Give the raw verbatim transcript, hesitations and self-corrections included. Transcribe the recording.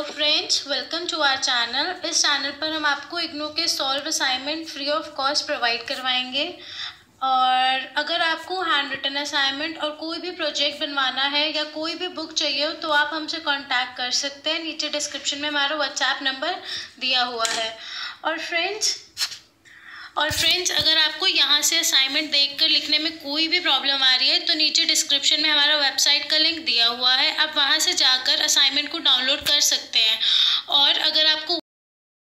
Hello friends, welcome to our channel. इस channel पर हम आपको इग्नू के solve assignment free of cost provide करवाएंगे। और अगर आपको हैंड रिटन असाइनमेंट और कोई भी प्रोजेक्ट बनवाना है या कोई भी बुक चाहिए हो तो आप हमसे कांटेक्ट कर सकते हैं। नीचे डिस्क्रिप्शन में हमारा व्हाट्सएप नंबर दिया हुआ है। और फ्रेंड्स और फ्रेंड्स अगर आपको यहाँ से असाइनमेंट देखकर लिखने में कोई भी प्रॉब्लम आ रही है तो नीचे डिस्क्रिप्शन में हमारा वेबसाइट का लिंक दिया हुआ है, आप वहाँ से जाकर असाइनमेंट को डाउनलोड कर सकते हैं। और अगर आपको